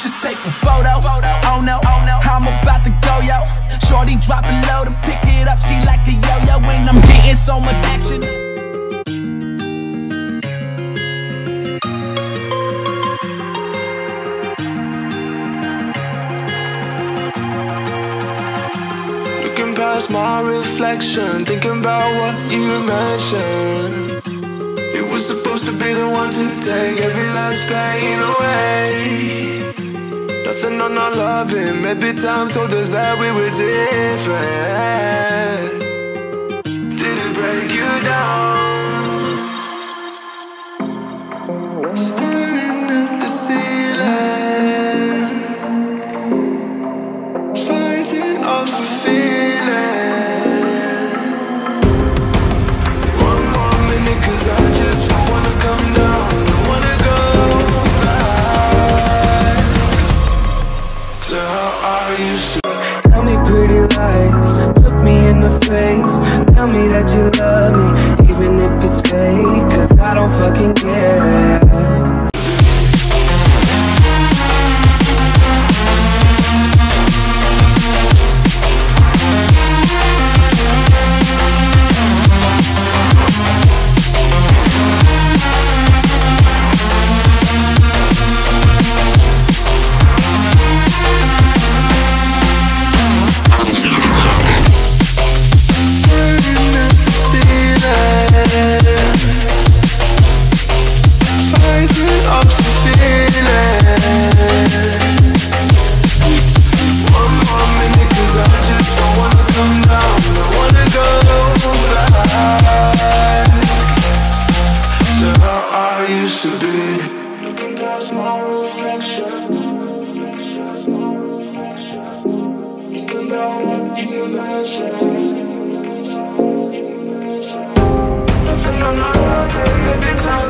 should take a photo. Oh no, I'm about to go, yo. Shorty drop it low to pick it up, she like a yo-yo. And I'm getting so much action. Looking past my reflection, thinking about what you mentioned. You were supposed to be the one to take every last pain away. Nothing on our loving, maybe time told us that we were different. Did it break you down? Staring at the ceiling, fighting off a feeling. One more minute, 'cause I just don't wanna come down. Tell me pretty lies, look me in the face. Tell me that you love me, even if it's fake, 'cause I don't fucking care. Nothing on my love, maybe time.